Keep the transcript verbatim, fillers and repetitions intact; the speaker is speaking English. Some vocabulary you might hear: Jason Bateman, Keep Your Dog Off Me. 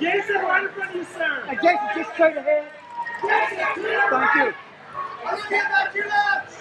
Jason, right in front of you, sir. Uh, Jason, just straight ahead. Jason, thank you. Thank you.